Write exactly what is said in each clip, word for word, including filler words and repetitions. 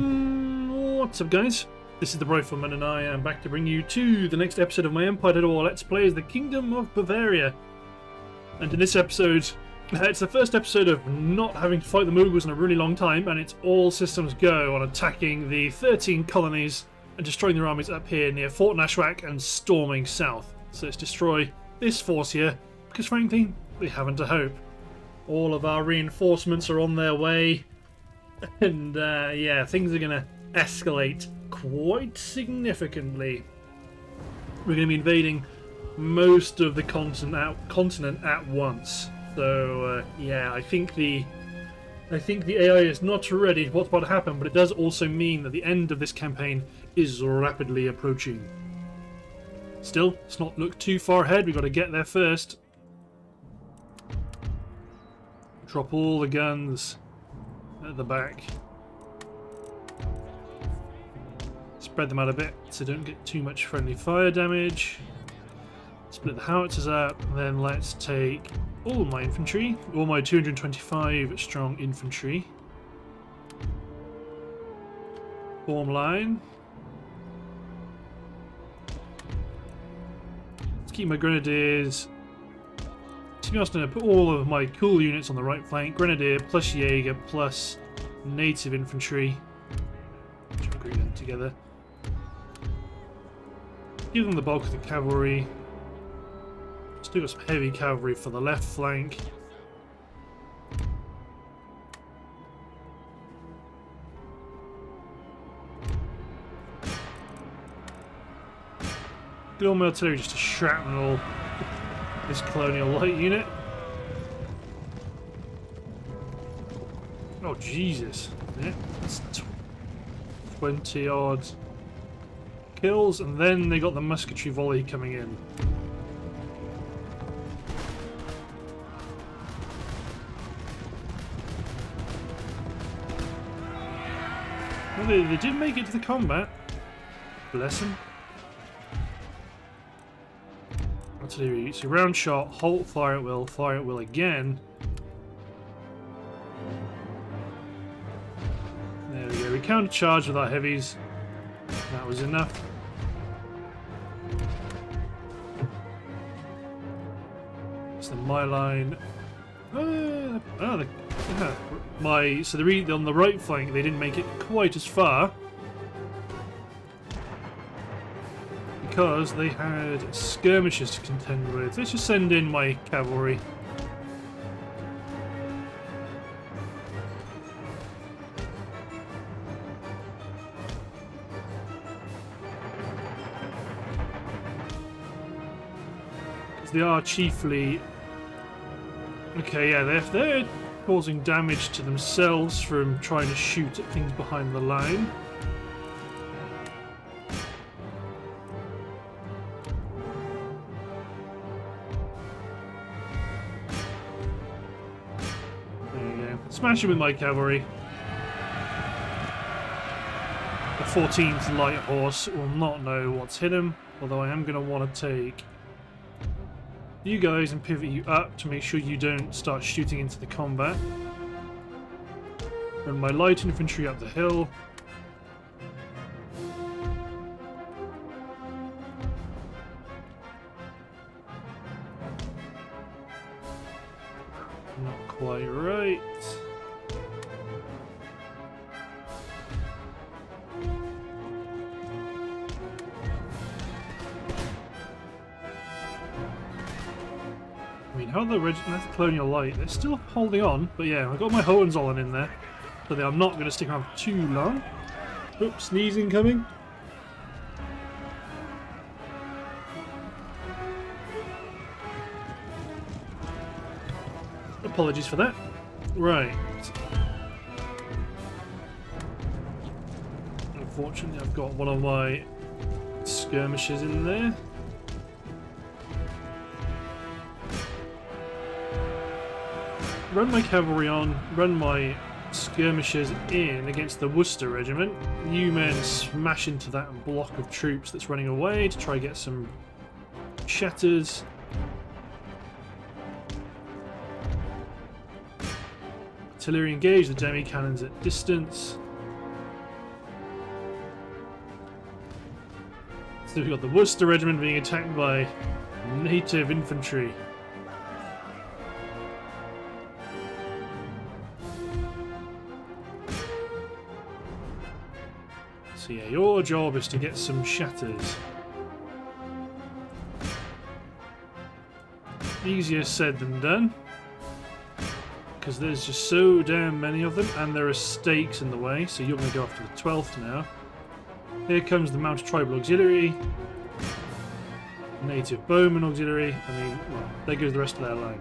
Mm, what's up, guys? This is the Rifleman, and I am back to bring you to the next episode of my Empire at War Let's Play as the Kingdom of Bavaria. And in this episode, it's the first episode of not having to fight the Mughals in a really long time, and it's all systems go on attacking the thirteen colonies and destroying their armies up here near Fort Nashwaak and storming south. So let's destroy this force here, because frankly, we haven't a hope. All of our reinforcements are on their way, and uh, yeah, things are going to escalate quite significantly. We're going to be invading most of the continent at, continent at once. So uh, yeah, I think the I think the A I is not ready what's about to happen, but it does also mean that the end of this campaign is rapidly approaching. Still, let's not look too far ahead. We've got to get there first. Drop all the guns at the back. Spread them out a bit so don't get too much friendly fire damage. Split the howitzers up, and then let's take all my infantry, all my two hundred twenty-five strong infantry. Form line. Let's keep my grenadiers. To be honest, I'm going to put all of my cool units on the right flank. Grenadier plus Jaeger plus native infantry. Try to group them together. Give them the bulk of the cavalry. Still got some heavy cavalry for the left flank. Good old military, just a shrapnel this colonial light unit. Oh Jesus! Yeah, that's twenty odd kills, and then they got the musketry volley coming in. Well, they, they did make it to the combat. Bless them. Artillery, so round shot, halt, fire at will, fire at will again. There we go, we countercharged with our heavies. That was enough. It's the my line. Uh, oh, the, yeah. My so the re on the right flank they didn't make it quite as far. Because they had skirmishes to contend with. Let's just send in my cavalry. Because they are chiefly... Okay, yeah, they're, they're causing damage to themselves from trying to shoot at things behind the line. Smash him with my cavalry. The fourteenth Light Horse will not know what's hit him, although I am going to want to take you guys and pivot you up to make sure you don't start shooting into the combat. Run my light infantry up the hill. Not quite right. How the regiment, the Colonial Light, they're still holding on, but yeah, I've got my Hohenzollern in there, so they are not going to stick around for too long. Oops, sneezing coming. Apologies for that. Right. Unfortunately, I've got one of my skirmishers in there. Run my cavalry on, run my skirmishers in against the Worcester regiment. You men smash into that block of troops that's running away to try and get some shatters. Artillery engage the demi cannons at distance. So we've got the Worcester Regiment being attacked by native infantry. So yeah, your job is to get some shatters. Easier said than done, because there's just so damn many of them, and there are stakes in the way, so you're going to go after the twelfth now. Here comes the Mounted Tribal Auxiliary, Native Bowman Auxiliary, I mean, well, there goes the rest of their line.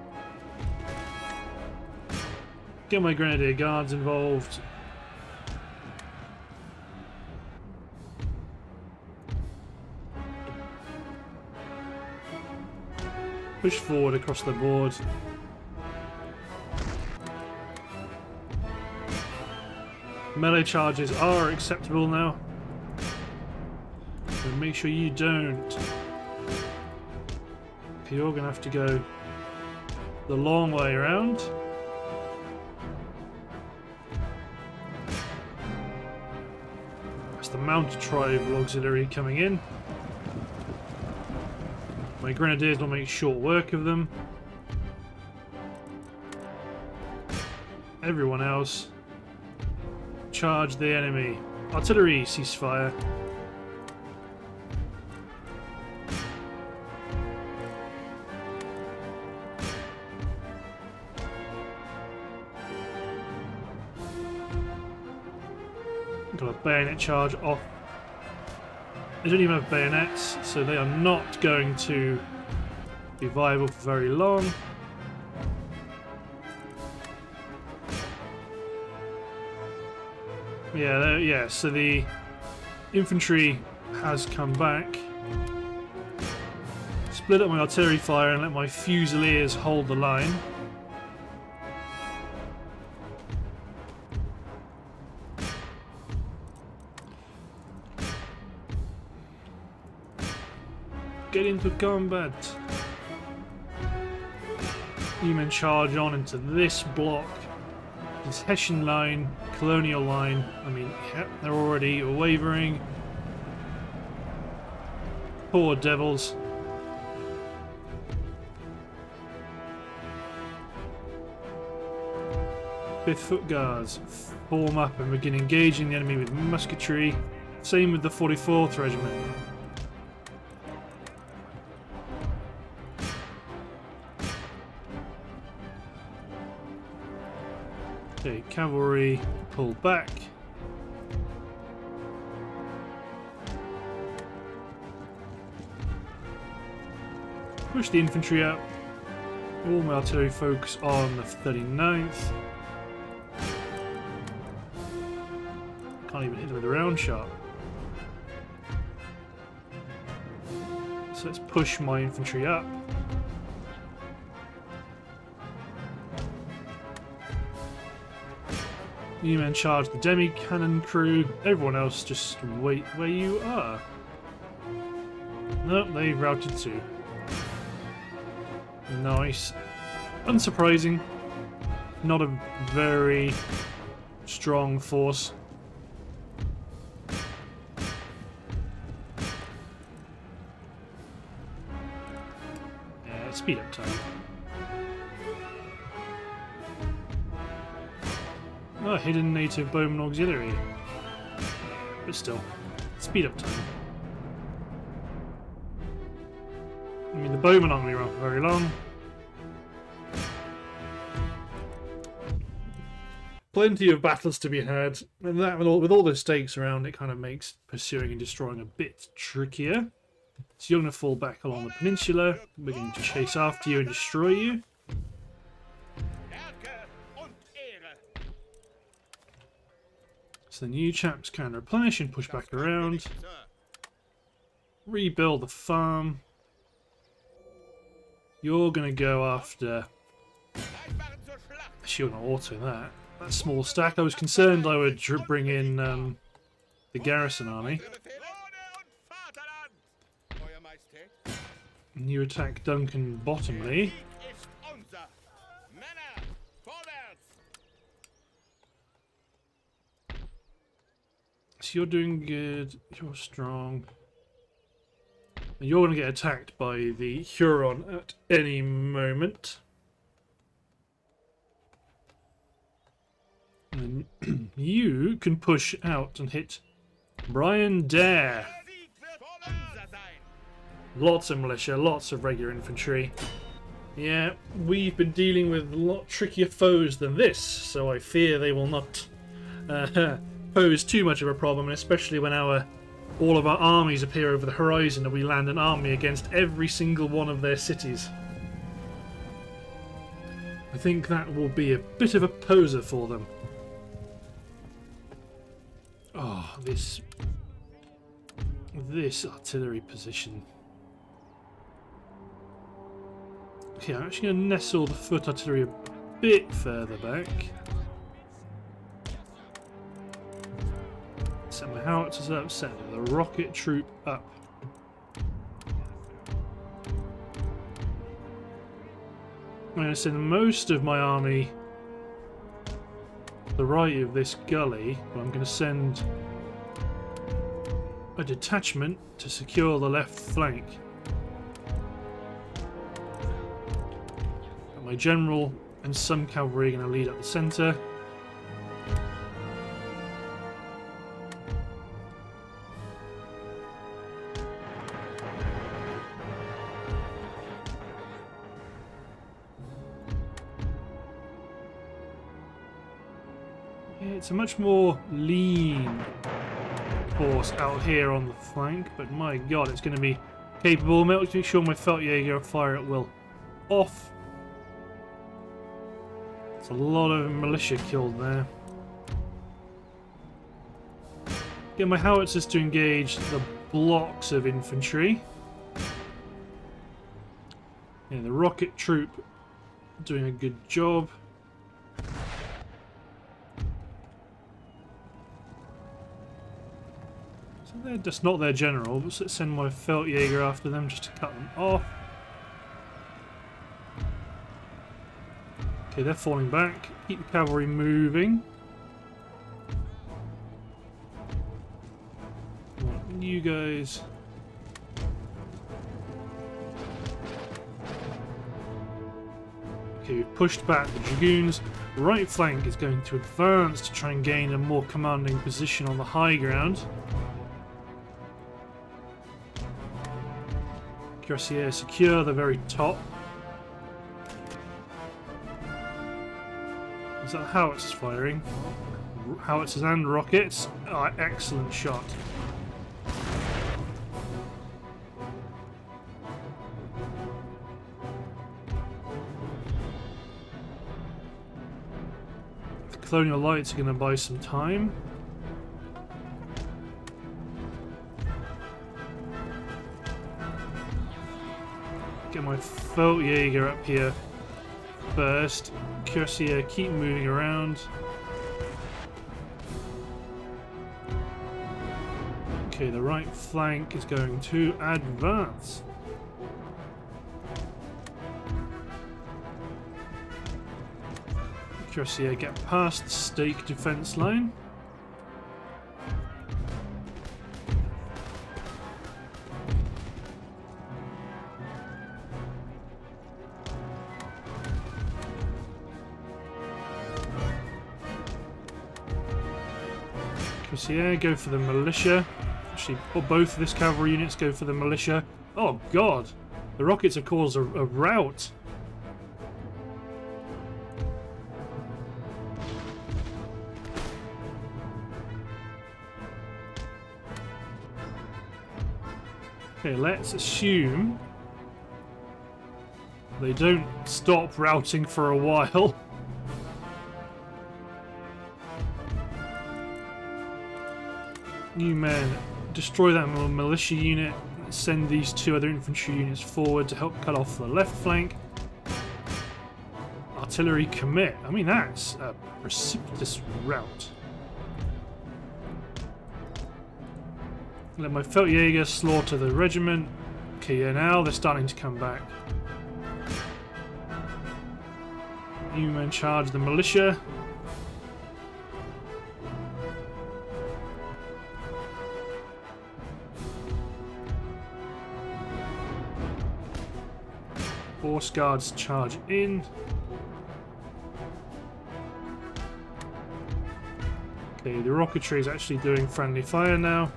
Get my Grenadier Guards involved. Push forward across the board. Melee charges are acceptable now. So make sure you don't. You're going to have to go the long way around. That's the Mounted Tribal Auxiliary coming in. My Grenadiers will make short work of them. Everyone else, charge the enemy. Artillery, ceasefire. Got a bayonet charge off. They don't even have bayonets, so they are not going to be viable for very long. Yeah, yeah, so the infantry has come back. Split up my artillery fire and let my fusiliers hold the line. Get into combat. You men charge on into this block. This Hessian line, colonial line. I mean, yep, they're already wavering. Poor devils. Fifth Foot Guards form up and begin engaging the enemy with musketry. Same with the forty-fourth Regiment. Okay, cavalry, pull back. Push the infantry up. All my artillery focus on the thirty-ninth. Can't even hit them with a round shot. So let's push my infantry up. You men charge the demi cannon crew. Everyone else, just wait where you are. Nope, they routed too. Nice. Unsurprising. Not a very strong force. Yeah, speed up time. Oh, hidden native bowman auxiliary. But still, speed up time. I mean, the bowmen aren't going to be around for very long. Plenty of battles to be had, and that with all, with all the stakes around, it kind of makes pursuing and destroying a bit trickier. So you're going to fall back along the peninsula. We're going to chase after you and destroy you. The new chaps can replenish and push back around. Rebuild the farm. You're going to go after... Actually, you're going to auto that. That small stack. I was concerned I would bring in um, the garrison army. And you attack Duncan Bottomley. So you're doing good, you're strong. And you're going to get attacked by the Huron at any moment. And you can push out and hit Brian Dare. Lots of militia, lots of regular infantry. Yeah, we've been dealing with a lot trickier foes than this, so I fear they will not uh, pose too much of a problem, and especially when our all of our armies appear over the horizon and we land an army against every single one of their cities. I think that will be a bit of a poser for them. Oh, this... This artillery position. Okay, I'm actually going to nestle the foot artillery a bit further back. Set my howitzers up, set the rocket troop up. I'm going to send most of my army to the right of this gully, but I'm going to send a detachment to secure the left flank. Got my general and some cavalry going to lead up the centre. Yeah, it's a much more lean force out here on the flank, but my god, it's going to be capable. Make sure my Feldjäger fire at will off. It's a lot of militia killed there. Get my howitzers to engage the blocks of infantry. Yeah, the rocket troop doing a good job. They're just not their general, but let's send my Feldjäger after them just to cut them off. Okay, they're falling back. Keep the cavalry moving. Right, you guys. Okay, we've pushed back the dragoons. The right flank is going to advance to try and gain a more commanding position on the high ground. Kürassier secure the very top. Is that howitzers firing? Howitzers and rockets. Oh, excellent shot. The Colonial Lights are going to buy some time. My Feldjäger up here first. Kürassier, keep moving around. Okay, the right flank is going to advance. Kürassier, get past the stake defence line. Yeah, go for the militia. Actually, or both of this cavalry units go for the militia. Oh god, the rockets have caused a, a rout. Okay, let's assume they don't stop routing for a while. New men, destroy that militia unit, send these two other infantry units forward to help cut off the left flank. Artillery commit. I mean, that's a precipitous rout. Let my Feldjäger slaughter the regiment. Okay, yeah, now they're starting to come back. New men charge the militia. Horse guards charge in. Okay, the rocketry is actually doing friendly fire now.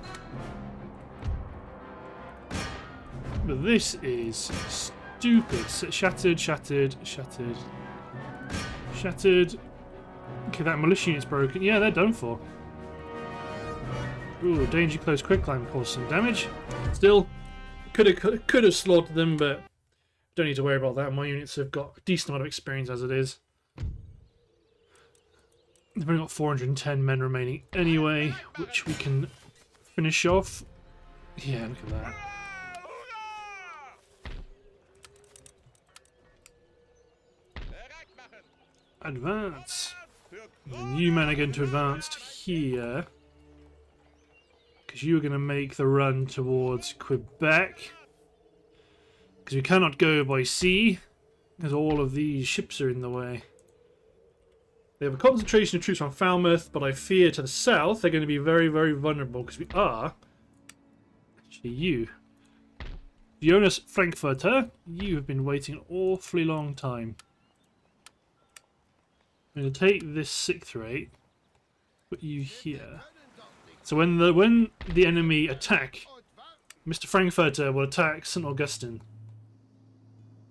But this is stupid. Shattered, shattered, shattered, shattered. Okay, that militia unit's broken. Yeah, they're done for. Ooh, danger close quicklime caused some damage. Still, could have could have slaughtered them, but don't need to worry about that. My units have got a decent amount of experience as it is. They've only got four hundred ten men remaining anyway, which we can finish off. Yeah, look at that. Advance. You men are going to advance to here, because you are going to make the run towards Quebec, because we cannot go by sea, because all of these ships are in the way. They have a concentration of troops on Falmouth, but I fear to the south they're going to be very, very vulnerable, because we are actually you. Jonas Frankfurter, you have been waiting an awfully long time. I'm going to take this sixth rate, put you here. So when the when the enemy attack, Mister Frankfurter will attack Saint Augustine.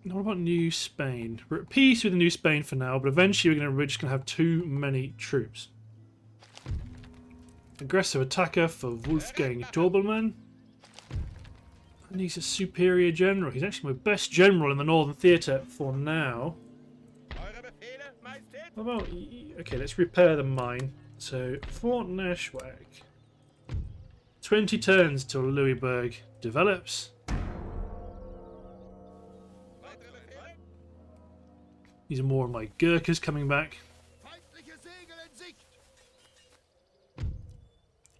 Now what about New Spain? We're at peace with New Spain for now, but eventually we're, gonna, we're just going to have too many troops. Aggressive attacker for Wolfgang Dorbelmann. And he's a superior general. He's actually my best general in the Northern Theatre for now. What about, okay, let's repair the mine. So, Fort Nashwaak. twenty turns till Louisburg develops. These are more of my Gurkhas coming back.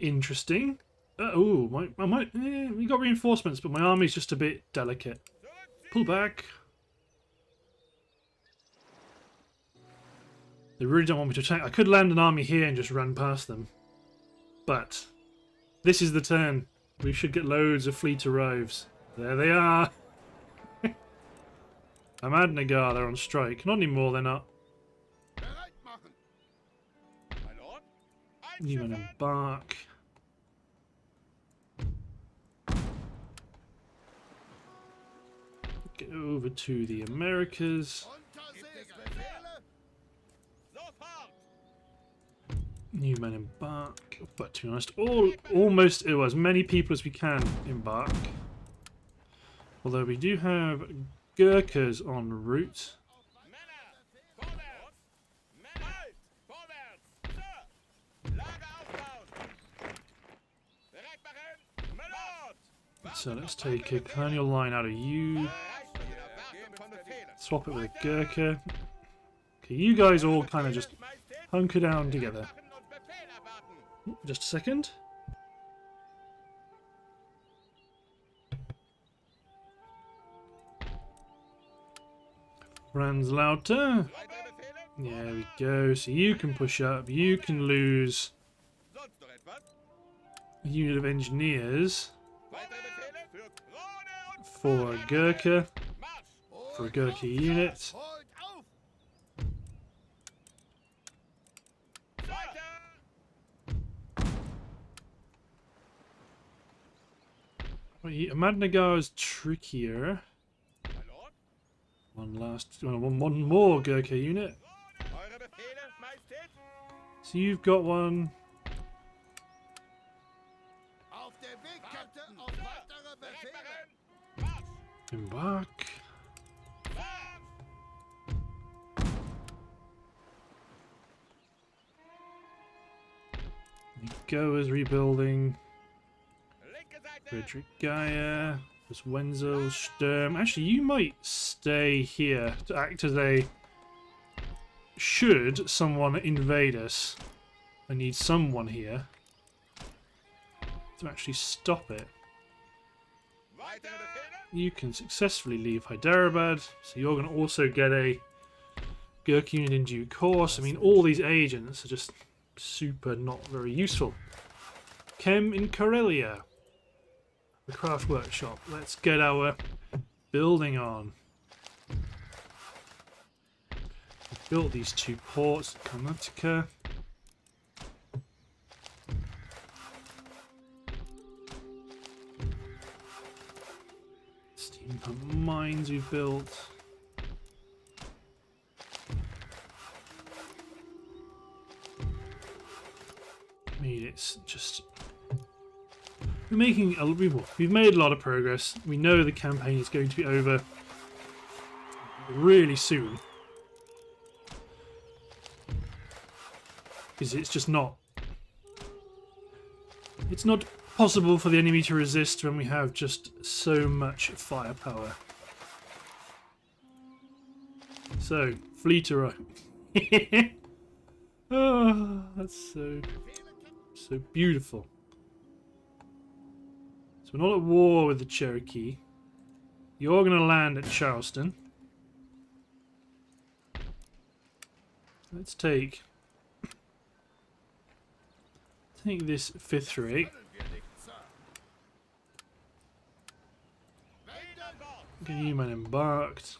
Interesting. Uh, oh, my, I might, eh, we got reinforcements, but my army's just a bit delicate. Pull back. They really don't want me to attack. I could land an army here and just run past them. But this is the turn. We should get loads of fleet arrives. There they are. I'm Adnagar, they're on strike. Not anymore, they're not. You can embark. Get over to the Americas. New men embark, but to be honest, all almost well, as many people as we can embark. Although we do have Gurkhas en route. So let's take a colonial line out of you. Swap it with a Gurkha. Okay, you guys all kind of just hunker down together. Just a second. Ranslauter. There we go. So you can push up. You can lose a unit of engineers for a Gurkha. For a Gurkha unit. Ahmadnagar is trickier. One last, one, one more Gurkha unit. So you've got one. Embark. Goa's rebuilding. Frederick Gaia, there's Wenzel, Sturm. Actually, you might stay here to act as a... Should someone invade us, I need someone here to actually stop it. You can successfully leave Hyderabad, so you're going to also get a Gurkha unit in due course. I mean, all these agents are just super not very useful. Chem in Karelia. The craft workshop. Let's get our building on. built these two ports, Karnataka. Steampunk mines we've built. I mean, it's just... We're making a we've made a lot of progress. We know the campaign is going to be over really soon, because it's just not it's not possible for the enemy to resist when we have just so much firepower. So fleet arrive. Oh, that's so so beautiful. We're not at war with the Cherokee. You're going to land at Charleston. Let's take... Take this fifth rate. Okay, you man embarked.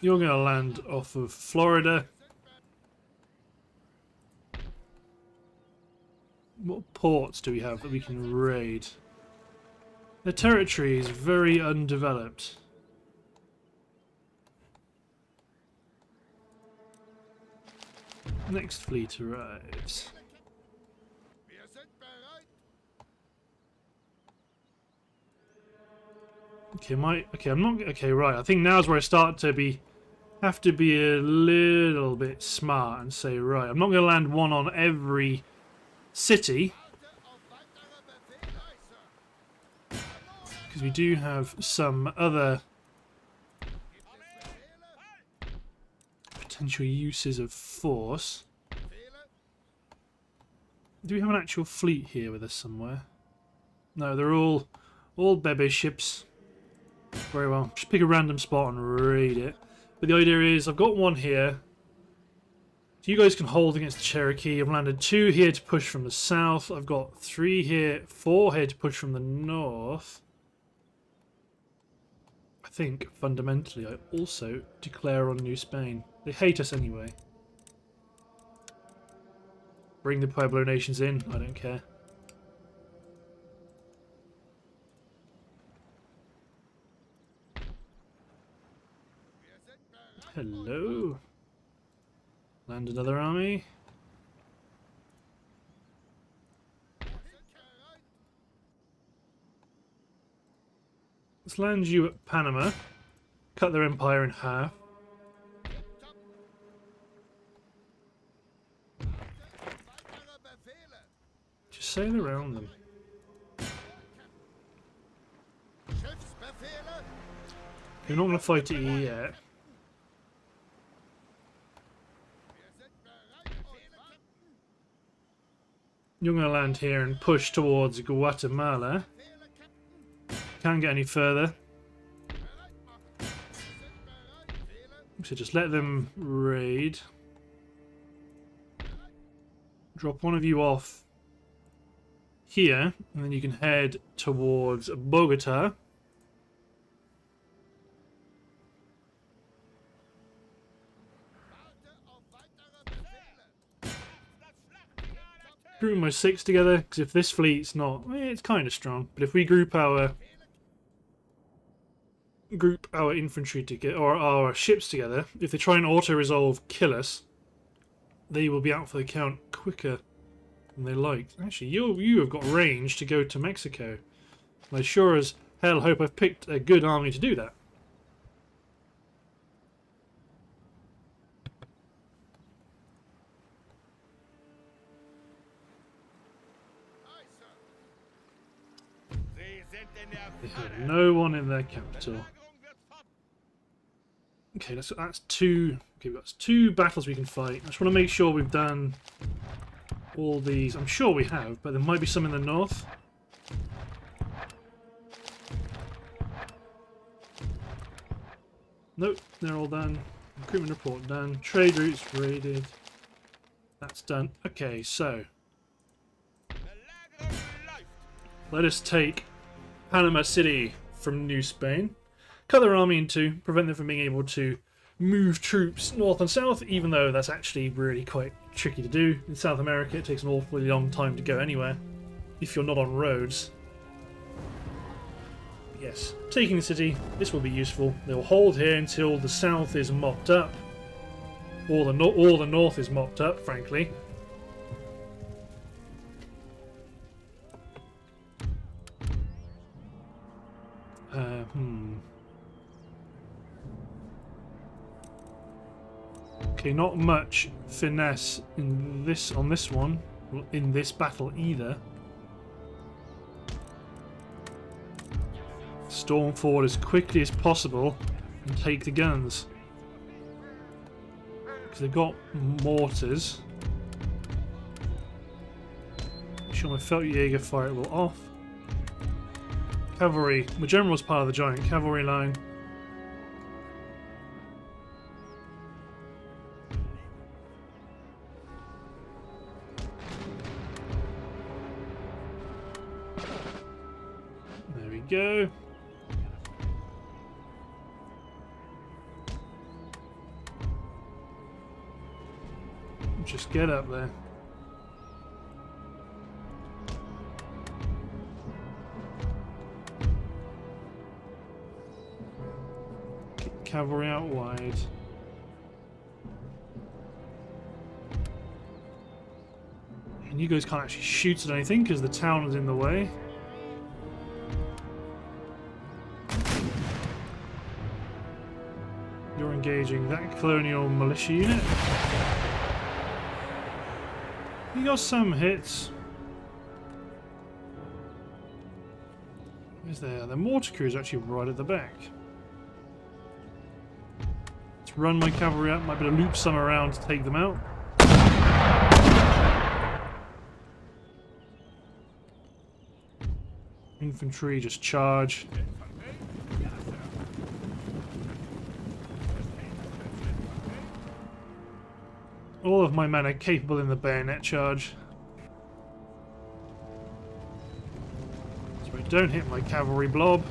You're going to land off of Florida. What ports do we have that we can raid? The territory is very undeveloped. Next fleet arrives. Okay, my okay, I'm not okay. Right, I think now's where I start to be have to be a little bit smart and say, right, I'm not going to land one on every city, because we do have some other potential uses of force. Do we have an actual fleet here with us somewhere? No, they're all all bebe ships. Very well, just pick a random spot and raid it. But the idea is I've got one here. You guys can hold against the Cherokee. I've landed two here to push from the south. I've got three here, four here to push from the north. I think, fundamentally, I also declare on New Spain. They hate us anyway. Bring the Pueblo Nations in. I don't care. Hello. Land another army. Let's land you at Panama. Cut their empire in half. Just sail around them. You're not going to fight it yet. You're going to land here and push towards Guatemala. Can't get any further. So just let them raid. Drop one of you off here, and then you can head towards Bogota. Group my six together, because if this fleet's not, it's kind of strong. But if we group our group our infantry together, or our ships together, if they try and auto-resolve kill us, they will be out for the count quicker than they like. Actually, you you have got range to go to Mexico. I sure as hell hope I've picked a good army to do that. They have no one in their capital. Okay, that's that's two. Okay, that's two battles we can fight. I just want to make sure we've done all these. I'm sure we have, but there might be some in the north. Nope, they're all done. Recruitment report done. Trade routes raided. That's done. Okay, so let us take Panama City from New Spain. Cut their army in two, prevent them from being able to move troops north and south, even though that's actually really quite tricky to do. In South America, it takes an awfully long time to go anywhere if you're not on roads. But yes, taking the city, this will be useful. They will hold here until the south is mopped up. Or the, no or the north is mopped up, frankly. Uh, hmm. Okay, not much finesse in this on this one, in this battle either. Storm forward as quickly as possible and take the guns. Because they've got mortars. Make sure my Feldjäger fire will off. Cavalry. My general's part of the giant cavalry line. There we go. Just get up there. Get cavalry out wide. And you guys can't actually shoot at anything because the town is in the way. You're engaging that colonial militia unit. You got some hits. Where's there? The mortar crew is actually right at the back. Let's run my cavalry up. Might be able to loop some around to take them out. Infantry, just charge. All of my men are capable in the bayonet charge. So I don't hit my cavalry blob.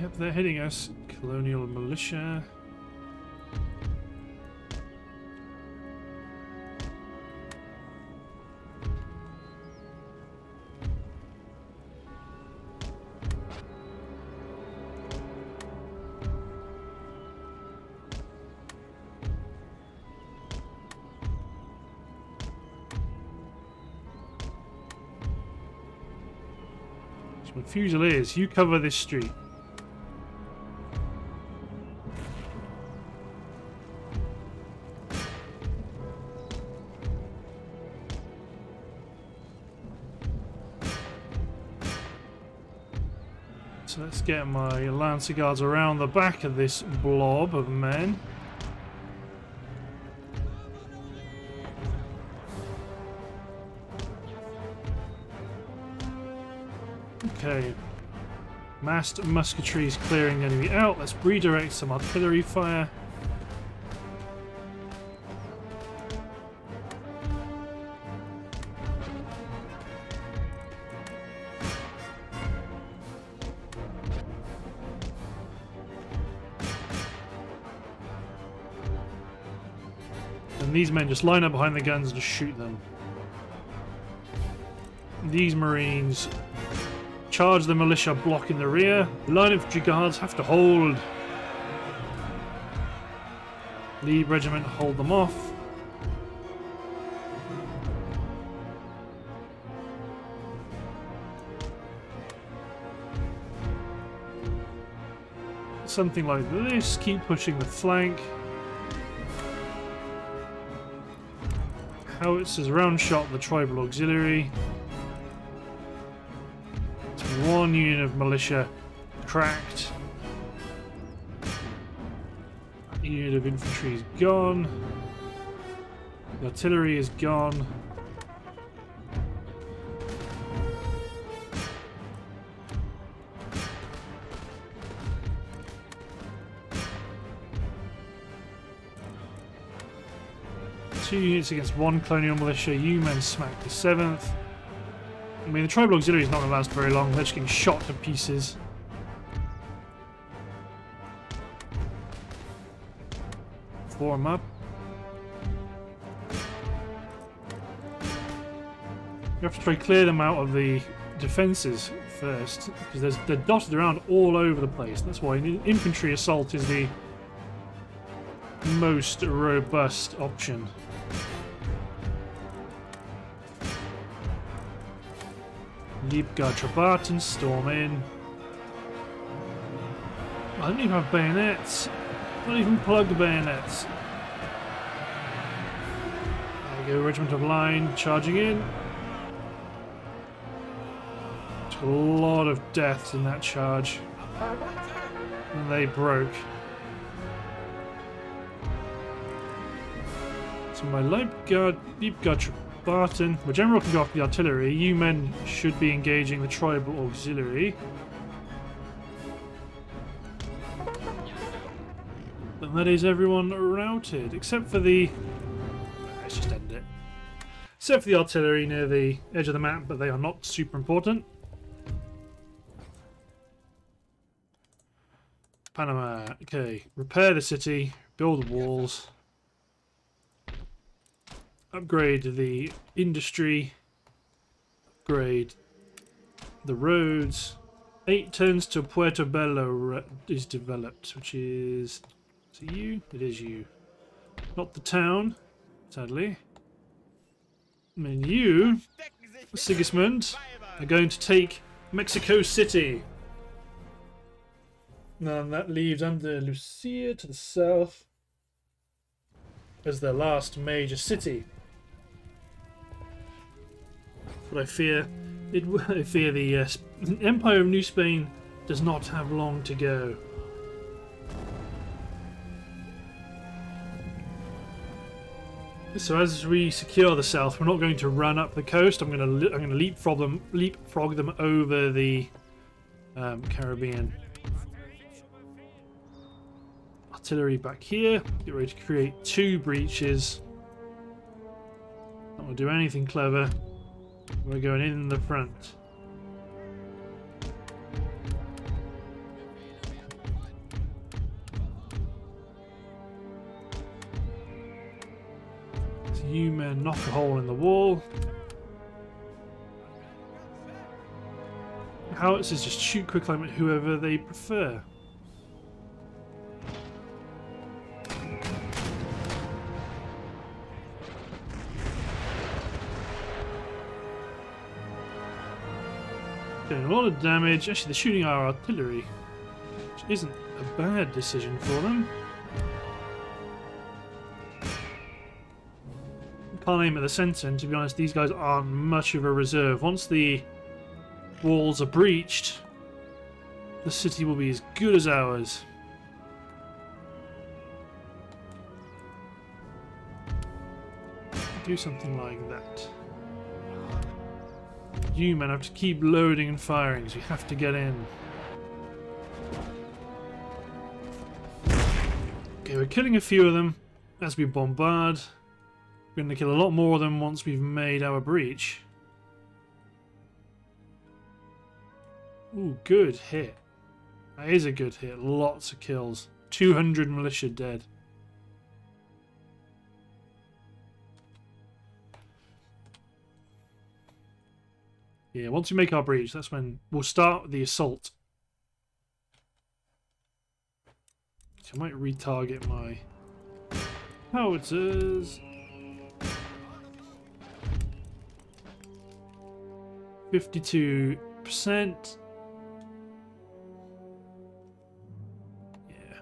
Yep, they're hitting us. Colonial militia. Fusiliers, you cover this street. So let's get my Lancer Guards around the back of this blob of men. Okay, massed musketry is clearing the enemy out. Let's redirect some artillery fire. And these men just line up behind the guns and shoot them. These Marines charge the militia block in the rear. The line of infantry guards have to hold. Lead regiment hold them off. Something like this. Keep pushing the flank. Howitzers round shot the tribal auxiliary. One unit of militia cracked. That unit of infantry is gone. The artillery is gone. Two units against one colonial militia. You men smack the seventh. I mean, the tribal auxiliary is not going to last very long. They're just getting shot to pieces. Form up. You have to try to clear them out of the defences first, because they're dotted around all over the place. That's why infantry assault is the most robust option. Liebgar Trabarten, storm in. I don't even have bayonets. Not even plugged bayonets. There we go, regiment of line charging in. A lot of deaths in that charge, and they broke. So my Leibgard, Leibgard Barton, my general can go off the artillery. You men should be engaging the tribal auxiliary. And that is everyone routed, except for the. Let's just end it. Except for the artillery near the edge of the map, but they are not super important. Panama, okay. Repair the city, build the walls, upgrade the industry, upgrade the roads. Eight turns to Puerto Bello is developed, which is... Is it you? It is you. Not the town, sadly. I mean, you, Sigismund, are going to take Mexico City. And that leaves Andalucia to the south as their last major city. But I fear, it, I fear the uh, Empire of New Spain does not have long to go. So as we secure the south, we're not going to run up the coast. I'm going to I'm going to leapfrog them, leapfrog them over the um, Caribbean. Artillery back here. Get ready to create two breaches. Not going to do anything clever. We're going in the front. So you men knock a hole in the wall. Howitzers just shoot quicklime at whoever they prefer. Doing a lot of damage. Actually, they're shooting our artillery, which isn't a bad decision for them. Can't aim at the centre, and to be honest, these guys aren't much of a reserve. Once the walls are breached, the city will be as good as ours. Do something like that. You men have to keep loading and firing because we have to get in. Okay, we're killing a few of them as we bombard. We're going to kill a lot more of them once we've made our breach. Ooh, good hit. That is a good hit. Lots of kills. two hundred militia dead. Yeah, once we make our breach, that's when we'll start the assault. So I might retarget my howitzers. Fifty-two percent. Yeah.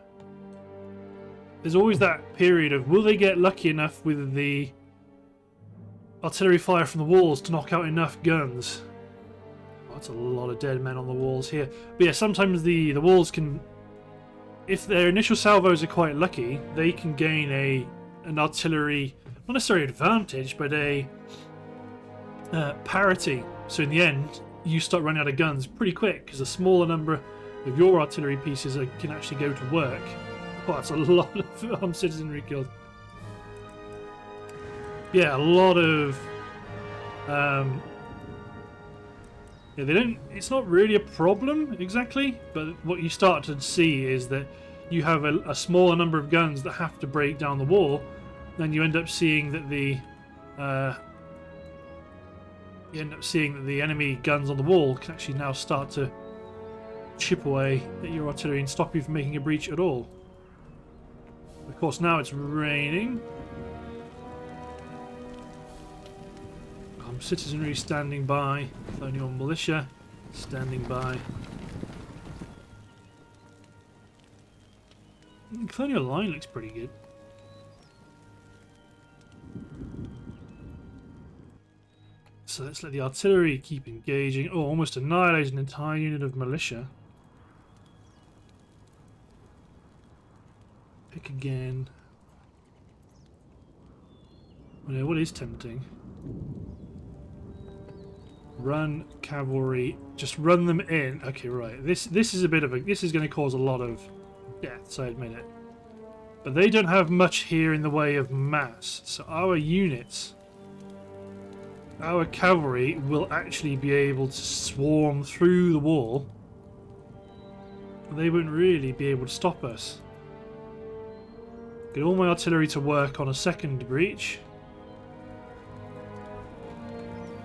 There's always that period of will they get lucky enough with the artillery fire from the walls to knock out enough guns. That's a lot of dead men on the walls here. But yeah, sometimes the, the walls can... If their initial salvos are quite lucky, they can gain a an artillery... Not necessarily advantage, but a uh, parity. So in the end, you start running out of guns pretty quick, because a smaller number of your artillery pieces are, can actually go to work. Well, that's a lot of armed citizenry killed. yeah, a lot of um, yeah, they don't. It's not really a problem exactly, but what you start to see is that you have a, a smaller number of guns that have to break down the wall, then you end up seeing that the uh, you end up seeing that the enemy guns on the wall can actually now start to chip away at your artillery and stop you from making a breach at all. Of course, now it's raining. Um, citizenry standing by. Colonial militia standing by. The colonial line looks pretty good. So let's let the artillery keep engaging. Oh, almost annihilate an entire unit of militia. Pick again. Well, yeah, what is tempting? Run cavalry. Just run them in. Okay, right. This this is a bit of a. This is going to cause a lot of deaths, I admit it. But they don't have much here in the way of mass. So our units, our cavalry will actually be able to swarm through the wall. They won't really be able to stop us. Get all my artillery to work on a second breach.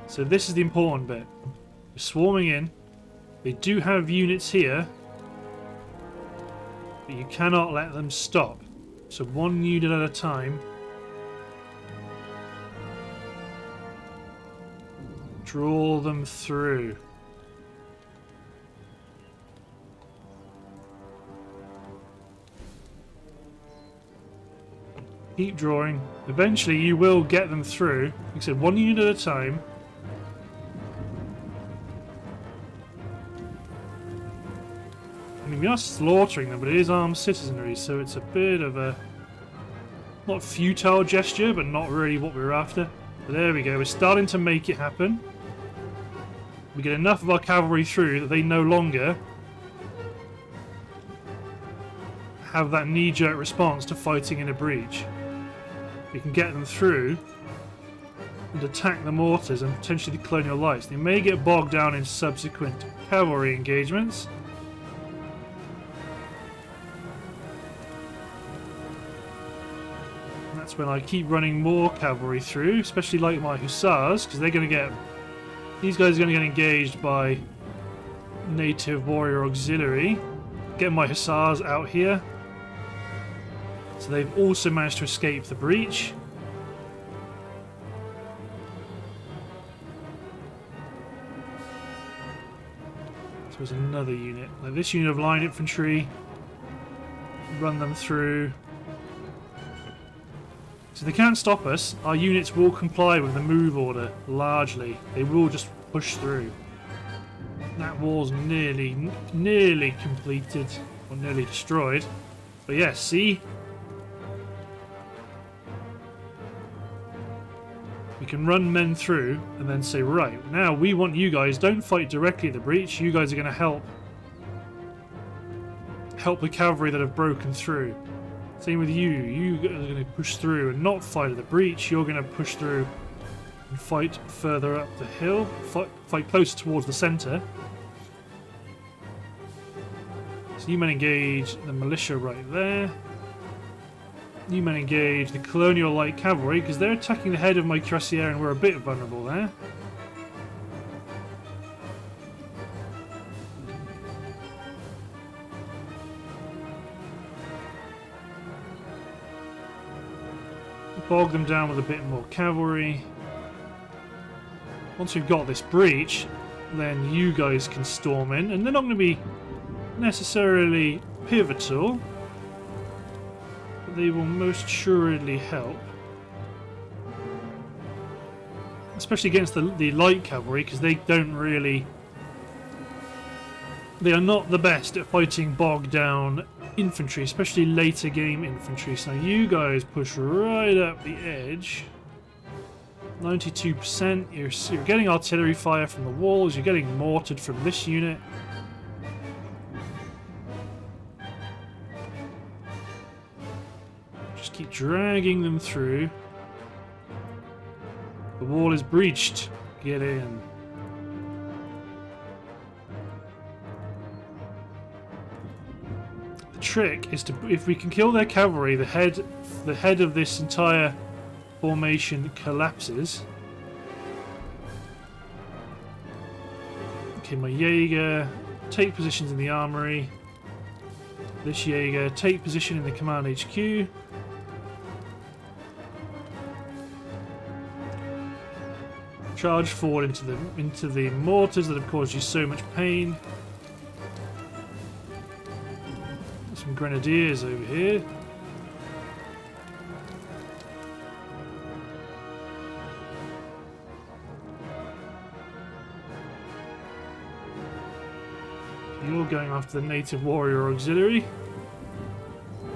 So this is the important bit. They're swarming in. They do have units here, but you cannot let them stop. So one unit at a time. Draw them through. Keep drawing. Eventually you will get them through. Like I said, one unit at a time. I mean, we are slaughtering them, but it is armed citizenry, so it's a bit of a... not futile gesture, but not really what we're after. But there we go, we're starting to make it happen. We get enough of our cavalry through that they no longer have that knee-jerk response to fighting in a breach. We can get them through and attack the mortars and potentially the colonial lights. They may get bogged down in subsequent cavalry engagements. And that's when I keep running more cavalry through, especially like my hussars, because they're going to get... these guys are going to get engaged by native warrior auxiliary. Get my hussars out here. So they've also managed to escape the breach. So there's another unit. Now this unit of line infantry, run them through. So they can't stop us. Our units will comply with the move order, largely. They will just push through. That wall's nearly, nearly completed, or nearly destroyed. But yeah, see? We can run men through and then say, right, now we want you guys, don't fight directly at the breach. You guys are going to help. Help the cavalry that have broken through. Same with you. You are going to push through and not fight at the breach. You're going to push through and fight further up the hill. Fight, fight closer towards the centre. So you men engage the militia right there. You men engage the colonial light cavalry because they're attacking the head of my Cuirassier and we're a bit vulnerable there. Bog them down with a bit more cavalry. Once we've got this breach, then you guys can storm in, and they're not going to be necessarily pivotal, but they will most assuredly help, especially against the, the light cavalry, because they don't really... they are not the best at fighting bogged down infantry, especially later game infantry. So you guys push right up the edge. ninety-two percent. You're, you're getting artillery fire from the walls. You're getting mortared from this unit. Just keep dragging them through. The wall is breached. Get in. The trick is to, if we can kill their cavalry, the head, the head of this entire formation collapses. Okay, my Jaeger, take positions in the armory. This Jaeger, take position in the command H Q. Charge forward into the into the mortars that have caused you so much pain. Some grenadiers over here. You're going after the native warrior auxiliary.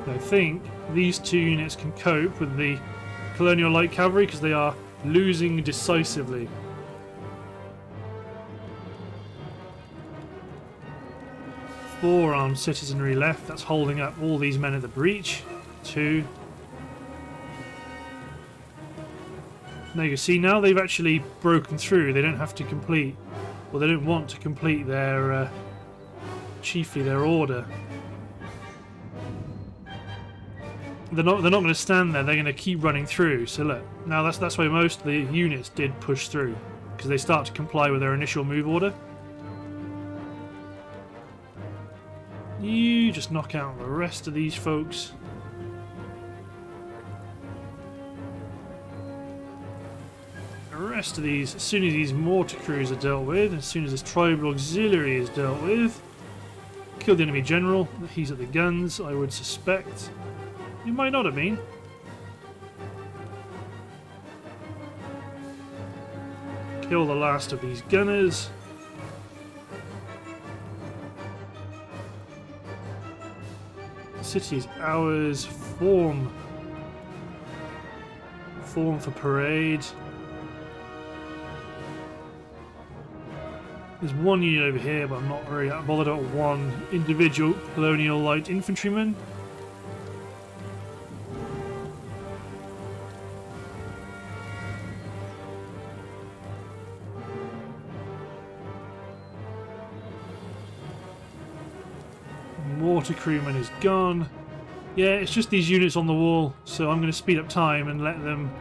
I think these two units can cope with the colonial light cavalry because they are losing decisively. Four armed citizenry left. That's holding up all these men at the breach. Two. There you go. See, now they've actually broken through. They don't have to complete, or they don't want to complete their, uh, chiefly their order. They're not. They're not going to stand there. They're going to keep running through. So look, now that's that's why most of the units did push through, because they start to comply with their initial move order. You just knock out the rest of these folks. The rest of these, as soon as these mortar crews are dealt with, as soon as this tribal auxiliary is dealt with, kill the enemy general. He's at the guns, I would suspect. You might not have been. Kill the last of these gunners. The city is ours. Form. Form for parade. There's one unit over here, but I'm not very bothered about one individual colonial light infantryman. Crewman is gone. Yeah, it's just these units on the wall, so I'm going to speed up time and let them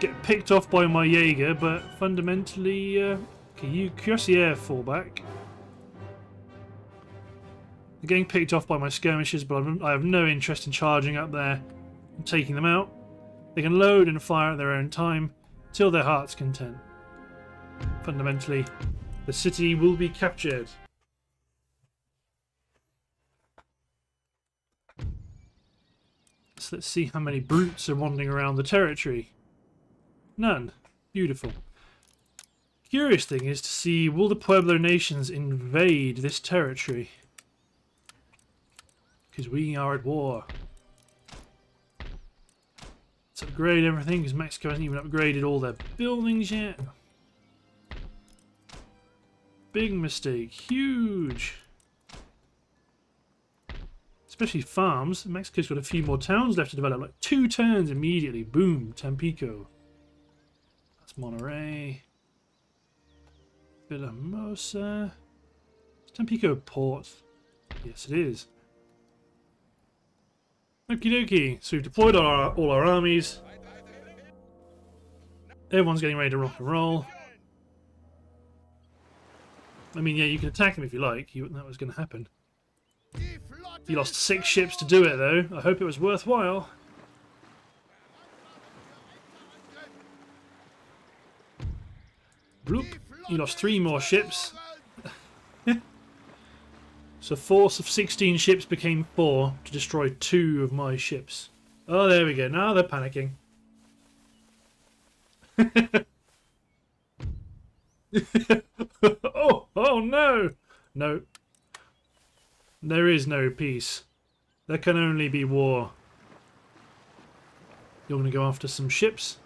get picked off by my Jaeger, but fundamentally, uh, okay, you Kürassier fall back. They're getting picked off by my skirmishers, but I'm, I have no interest in charging up there and taking them out. They can load and fire at their own time till their heart's content. Fundamentally, the city will be captured. Let's see how many brutes are wandering around the territory. None. Beautiful. Curious thing is to see, will the Pueblo Nations invade this territory? Because we are at war. Let's upgrade everything, because Mexico hasn't even upgraded all their buildings yet. Big mistake. Huge. Especially farms. Mexico's got a few more towns left to develop. Like two turns immediately. Boom. Tampico. That's Monterey. Villahermosa. Is Tampico a port? Yes, it is. Okie dokie. So we've deployed our, all our armies. Everyone's getting ready to rock and roll. I mean, yeah, you can attack them if you like. You, that was going to happen. You lost six ships to do it, though. I hope it was worthwhile. Bloop. You lost three more ships. So a force of sixteen ships became four to destroy two of my ships. Oh, there we go. Now they're panicking. oh, oh, no. No. There is no peace. There can only be war. You're going to go after some ships.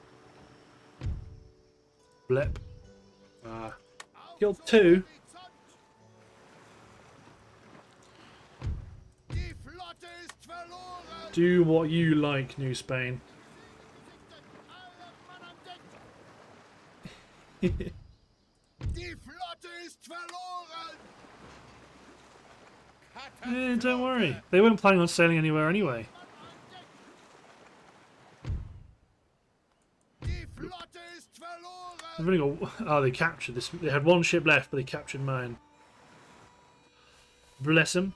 Blep. Ah. Killed two. Do what you like, New Spain. Die Flotte ist verloren. Eh, don't worry. They weren't planning on sailing anywhere anyway. They've only got. Oh, they captured this. They had one ship left, but they captured mine. Bless them.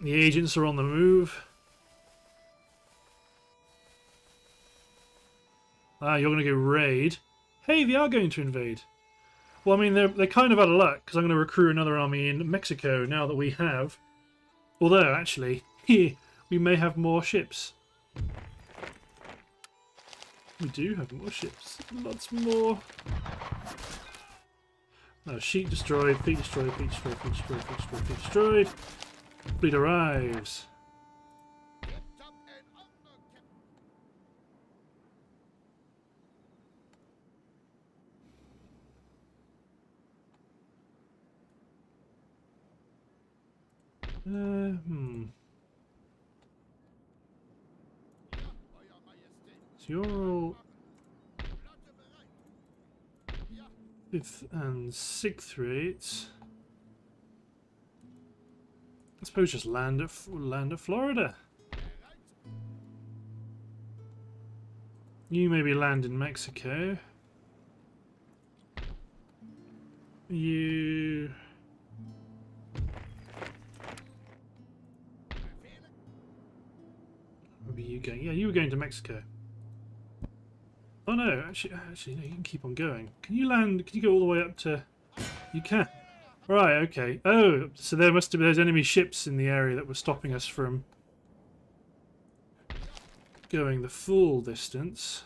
The agents are on the move. Ah, you're going to go raid. Hey, they are going to invade. Well, I mean, they're, they're kind of out of luck, because I'm going to recruit another army in Mexico now that we have. Although, actually, we may have more ships. We do have more ships. Lots more. No, sheep destroyed, feet destroyed, feet destroyed, feet destroyed, feet destroyed, feet destroyed. Fleet arrives. Uh, hmm. So you're all fifth and sixth rates. I suppose just land at land at Florida. You maybe land in Mexico. You. You going? Yeah, you were going to Mexico. Oh no, actually, actually, no, you can keep on going. Can you land? Can you go all the way up to? You can. Right. Okay. Oh, so there must have been those enemy ships in the area that were stopping us from going the full distance.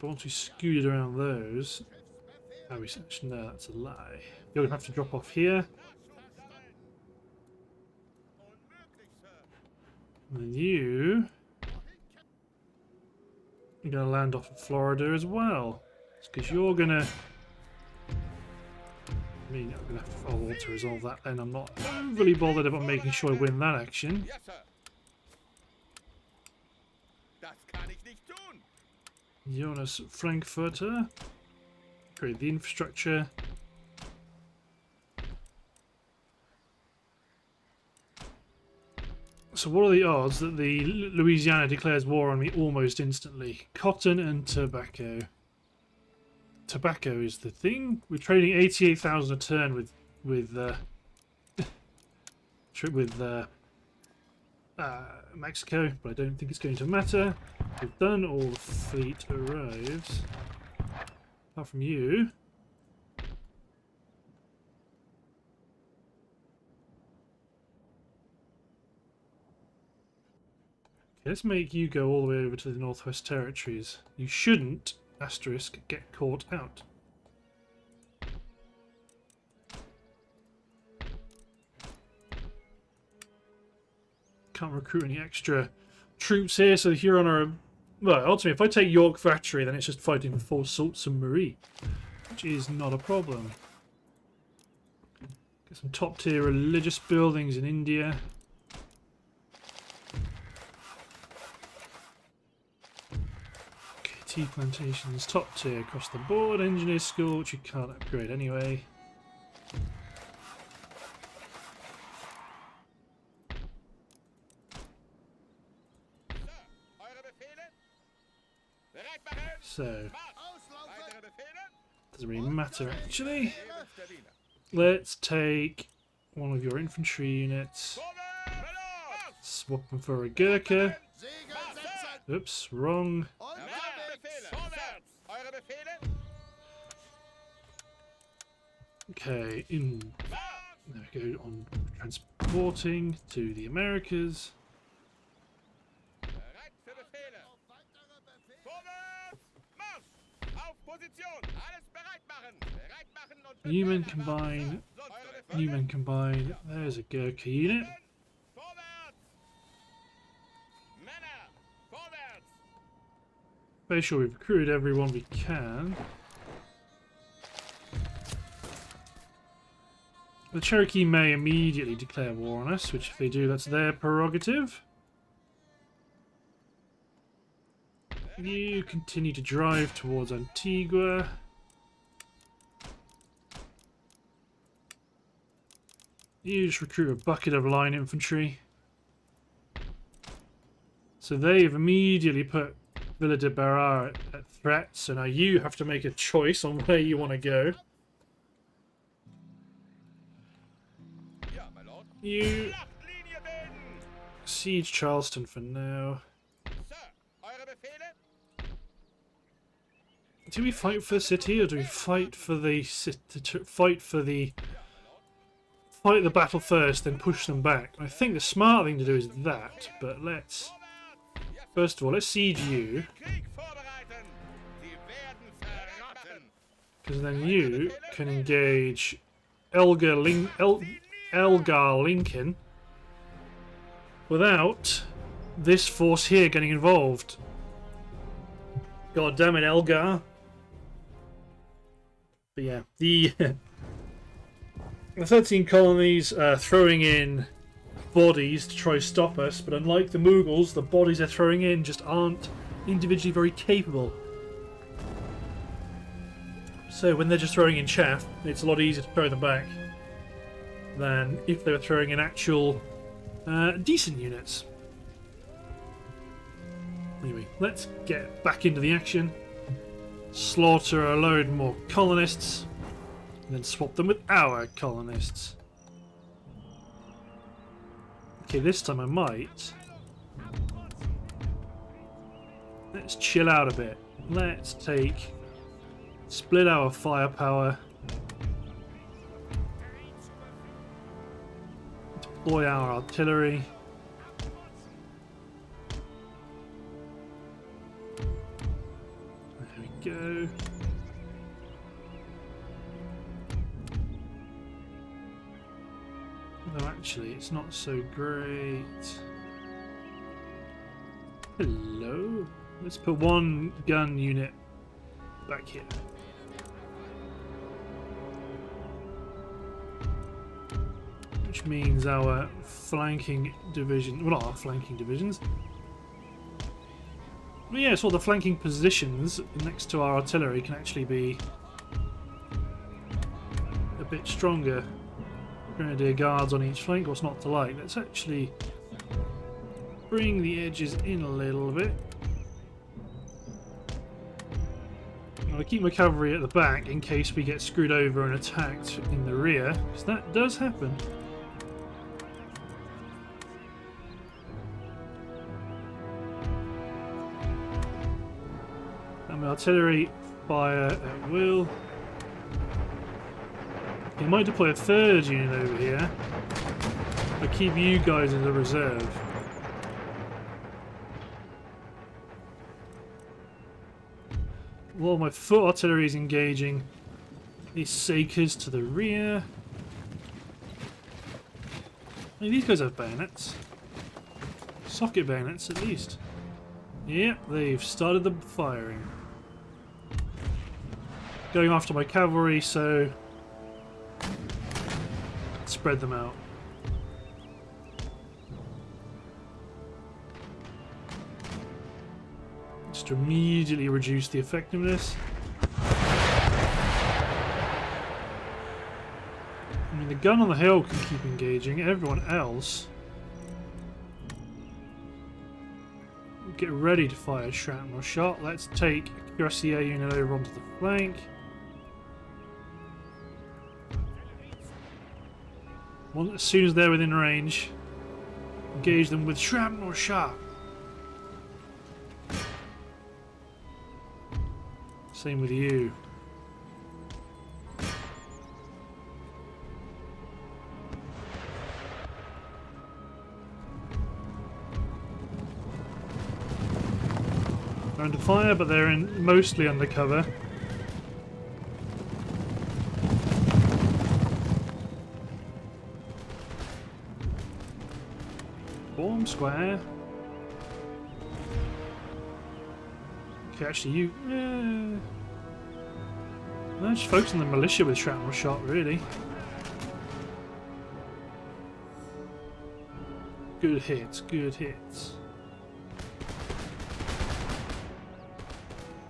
Once we scooted around those, oh, we actually, no, that's a lie. You're going to have to drop off here. And you... You're going to land off in Florida as well. It's because you're going to... I mean, I'm going to have to, oh, well, to resolve that then. I'm not really bothered about making sure I win that action. Jonas Frankfurter. Create the infrastructure. So what are the odds that the Louisiana declares war on me almost instantly? Cotton and tobacco. Tobacco is the thing. We're trading eighty-eight thousand a turn with with uh, with uh, uh, Mexico, but I don't think it's going to matter. We've done all the fleet arrives. Apart from you. Okay, let's make you go all the way over to the Northwest Territories. You shouldn't, asterisk, get caught out. Can't recruit any extra troops here, so the Huron are... Well, ultimately, if I take York Factory, then it's just fighting for Sault Ste. Marie, which is not a problem. Get some top-tier religious buildings in India. Okay, tea plantations, top-tier across the board. Engineer school, which you can't upgrade anyway. So, doesn't really matter actually. Let's take one of your infantry units, swap them for a Gurkha. Oops, wrong. Okay, in there we go on transporting to the Americas. Newman combine, Newman combine, there's a Gurkha unit. Make sure we've recruited everyone we can. The Cherokee may immediately declare war on us, which if they do, that's their prerogative. You continue to drive towards Antigua. You just recruit a bucket of line infantry. So they've immediately put Villa de Barra at threat, so now you have to make a choice on where you want to go. You siege Charleston for now. Do we fight for the city, or do we fight for the fight for the fight the battle first, then push them back? I think the smart thing to do is that, but let's first of all let's siege you, because then you can engage Elgar Link. El Elgar Lincoln without this force here getting involved. God damn it, Elgar. But yeah, the the thirteen colonies are throwing in bodies to try to stop us, but unlike the Mughals, the bodies they're throwing in just aren't individually very capable. So when they're just throwing in chaff, it's a lot easier to throw them back than if they were throwing in actual uh, decent units. Anyway, let's get back into the action, slaughter a load more colonists, and then swap them with our colonists. Okay, this time I might. Let's chill out a bit. Let's take, split our firepower, deploy our artillery. There we go. No, actually, it's not so great. Hello. Let's put one gun unit back here. Which means our flanking division, well, not our flanking divisions, but yeah, sort of the flanking positions next to our artillery can actually be a bit stronger. Grenadier guards on each flank, what's not to like? Let's actually bring the edges in a little bit. I keep my cavalry at the back in case we get screwed over and attacked in the rear, because that does happen. Artillery fire at will. He might deploy a third unit over here, but keep you guys in the reserve. Well, my foot artillery is engaging the Sakers to the rear. I mean, these guys have bayonets, socket bayonets at least. Yep, yeah, they've started the firing. Going after my cavalry, so spread them out. Just to immediately reduce the effectiveness. I mean, the gun on the hill can keep engaging. Everyone else, get ready to fire shrapnel shot. Let's take a Kürassier unit over onto the flank. Well, as soon as they're within range, engage them with shrapnel shot. Same with you. They're under fire, but they're in mostly undercover. Square. Okay, actually, you. Uh, no, just focus on the militia with shrapnel shot, really. Good hits, good hits.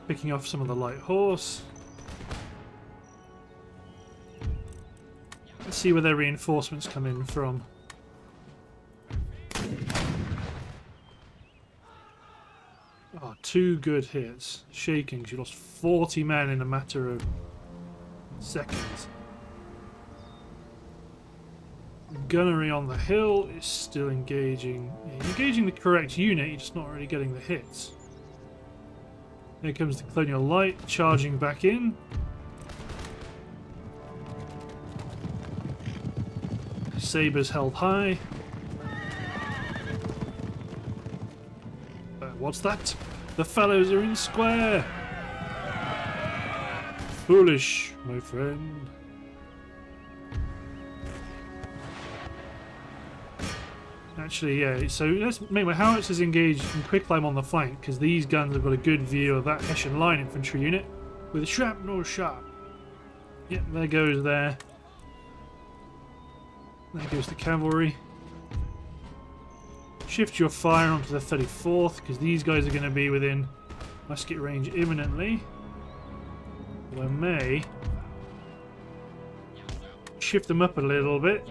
Picking off some of the light horse. Let's see where their reinforcements come in from. Oh, two good hits. Shaking. She lost forty men in a matter of seconds. Gunnery on the hill is still engaging. Engaging the correct unit, you're just not really getting the hits. Here comes the Colonial Light, charging back in. Sabres held high. Uh, what's that? The fellows are in square! Foolish, my friend. Actually, yeah, so let's make my howitzers engaged in quick climb on the flank, because these guns have got a good view of that Hessian line infantry unit with a shrapnel shot. Yep, there goes there. There goes the cavalry. Shift your fire onto the thirty-fourth, because these guys are going to be within musket range imminently. Well, I may shift them up a little bit,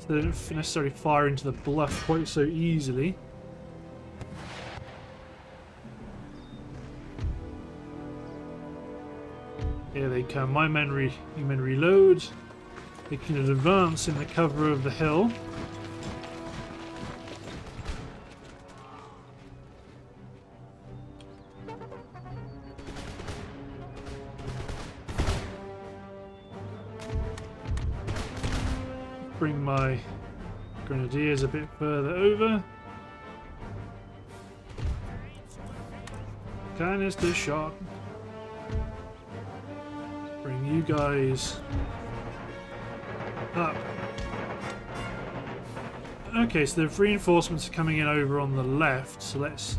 so they don't necessarily fire into the bluff quite so easily. Here they come. My men, re men reload. They can advance in the cover of the hill. Bring my grenadiers a bit further over. Canister shot. Bring you guys up. Okay, so the reinforcements are coming in over on the left, so let's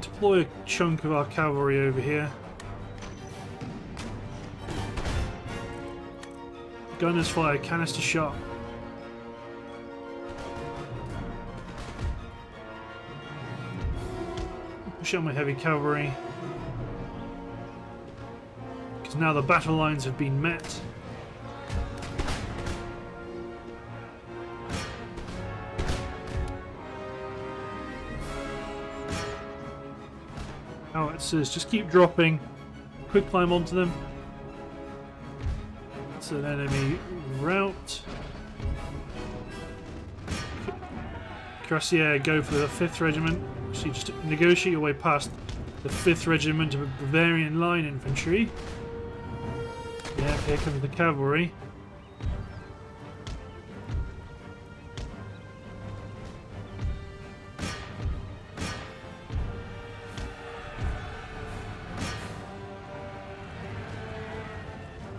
deploy a chunk of our cavalry over here. Gunners fire, canister shot. Push on my heavy cavalry. Now the battle lines have been met. Howitzers just keep dropping. Quick climb onto them. It's an enemy rout. Kürassier go for the fifth Regiment. So you just negotiate your way past the fifth Regiment of Bavarian Line Infantry. Yeah, here comes the cavalry.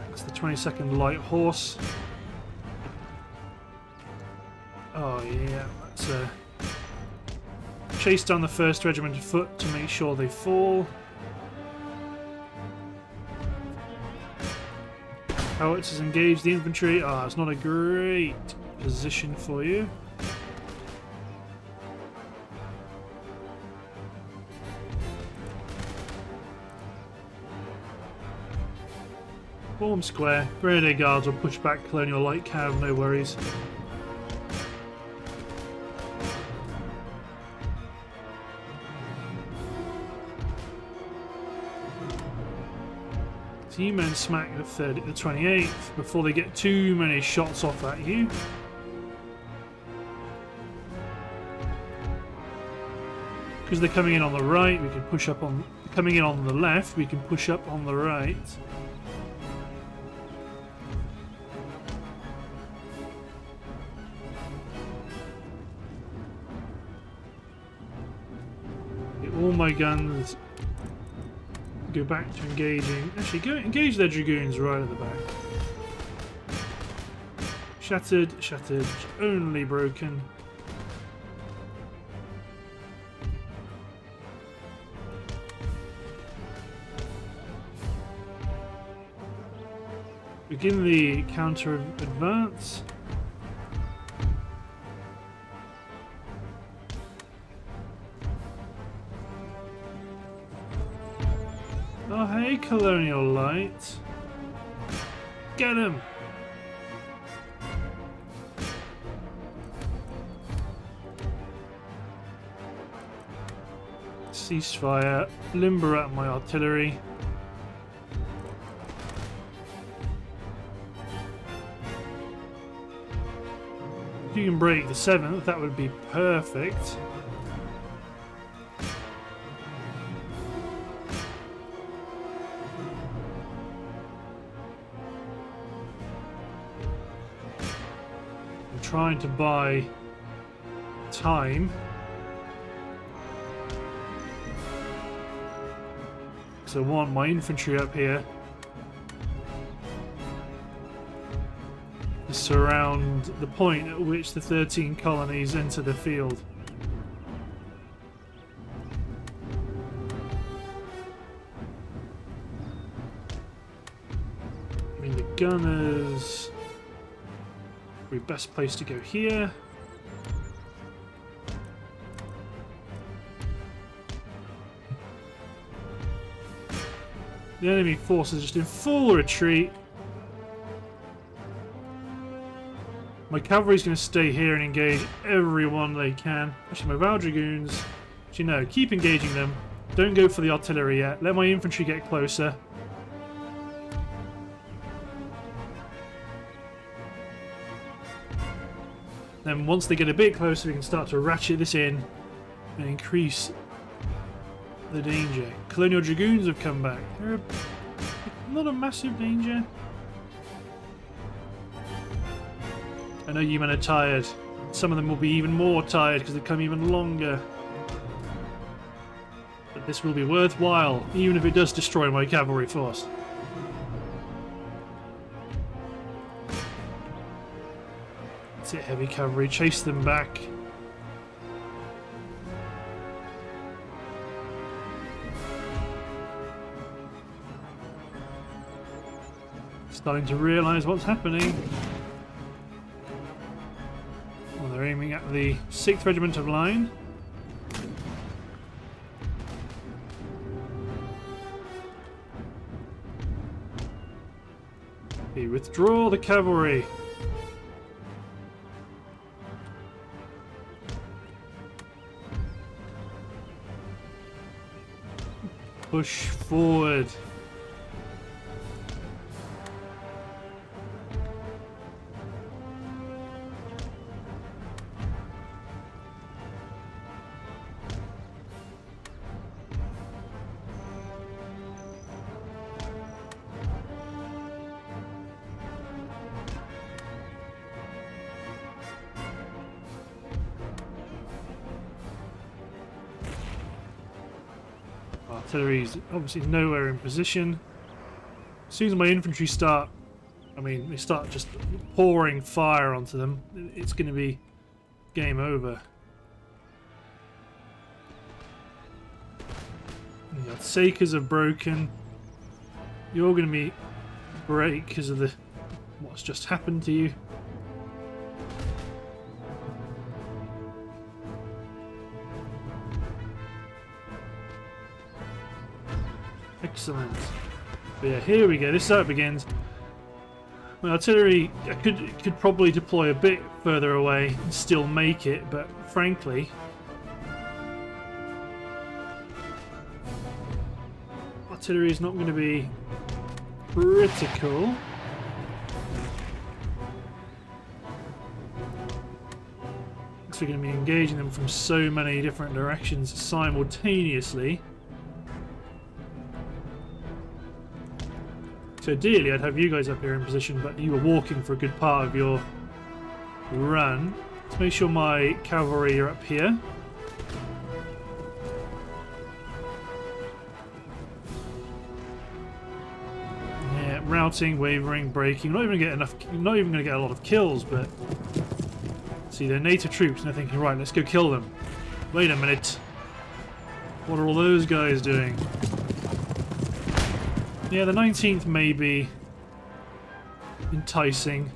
That's the twenty-second Light Horse. Oh yeah, that's a... Chase down the first Regiment of Foot to make sure they fall. Howitzers engage the infantry. Ah, oh, it's not a great position for you. Form square. Grenadier Guards will push back Colonial Light Cav, no worries. You men smack the third, the twenty-eighth before they get too many shots off at you. Because they're coming in on the right, we can push up on. Coming in on the left, we can push up on the right. Get all my guns. Go back to engaging. Actually, go engage their dragoons right at the back. Shattered, shattered, only broken. Begin the counter advance. Oh, hey, Colonial Light. Get him! Ceasefire. Limber at my artillery. If you can break the seventh, that would be perfect. Trying to buy time because I want my infantry up here to surround the point at which the thirteen colonies enter the field. I mean, the gunners. Probably best place to go here. The enemy forces just in full retreat. My cavalry's going to stay here and engage everyone they can. Actually, my Val Dragoons. Actually, no, keep engaging them. Don't go for the artillery yet. Let my infantry get closer. Then once they get a bit closer, we can start to ratchet this in and increase the danger. Colonial Dragoons have come back. They're a, not a massive danger. I know you men are tired. Some of them will be even more tired because they've come even longer. But this will be worthwhile, even if it does destroy my cavalry force. That's it, heavy cavalry. Chase them back. Starting to realise what's happening. Well, they're aiming at the sixth Regiment of Line. Okay, withdraw the cavalry. Push forward. Artillery's obviously nowhere in position. As soon as my infantry start, I mean, they start just pouring fire onto them, it's going to be game over. The Sakers are broken. You're going to be break because of the what's just happened to you. Excellent. But yeah, here we go. This is how it begins. My artillery, I could could probably deploy a bit further away and still make it, but frankly, artillery is not going to be critical. So we're going to be engaging them from so many different directions simultaneously. So ideally I'd have you guys up here in position, but you were walking for a good part of your run. Let's make sure my cavalry are up here. Yeah, routing, wavering, breaking. Not even get enough. Not even going to get a lot of kills, but see, they're native troops, and they're thinking, right, let's go kill them. Wait a minute. What are all those guys doing? Yeah, the nineteenth may be enticing.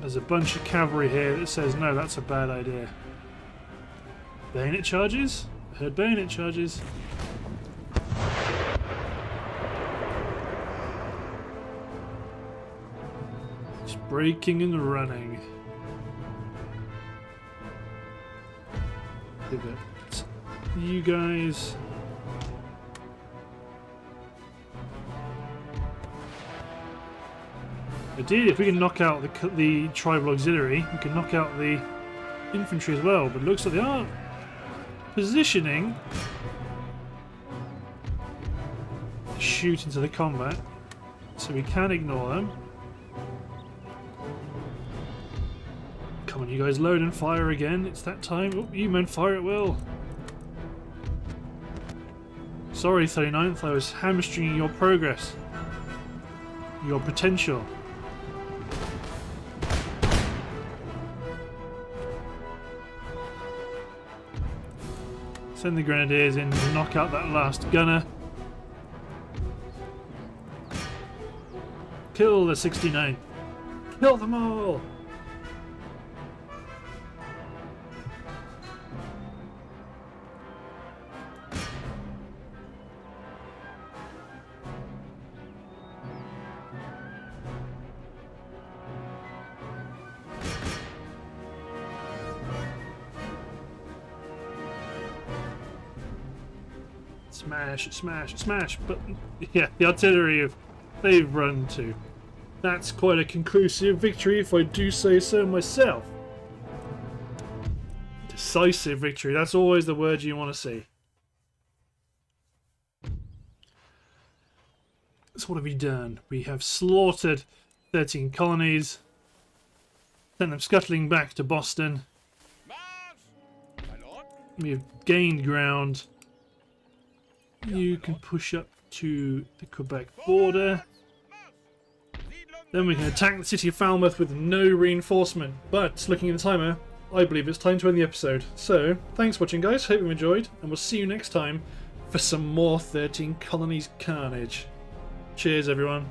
There's a bunch of cavalry here that says, no, that's a bad idea. Bayonet charges? I heard bayonet charges. It's breaking and running. You guys. Ideally, if we can knock out the, the tribal auxiliary, we can knock out the infantry as well. But it looks like they are positioning to shoot into the combat, so we can ignore them. Come on, you guys, load and fire again. It's that time. Oh, you men, fire at will. Sorry, thirty-ninth, I was hamstringing your progress, your potential. Send the grenadiers in to knock out that last gunner. Kill the sixty-ninth. Kill them all! Smash, smash, smash, but yeah, the artillery have, they've run to. That's quite a conclusive victory if I do say so myself. Decisive victory, that's always the word you want to see. So what have we done? We have slaughtered thirteen colonies, sent them scuttling back to Boston. We have gained ground. You can push up to the Quebec border. Then we can attack the city of Falmouth with no reinforcement. But, looking at the timer, I believe it's time to end the episode. So, thanks for watching, guys. Hope you enjoyed. And we'll see you next time for some more thirteen Colonies carnage. Cheers, everyone.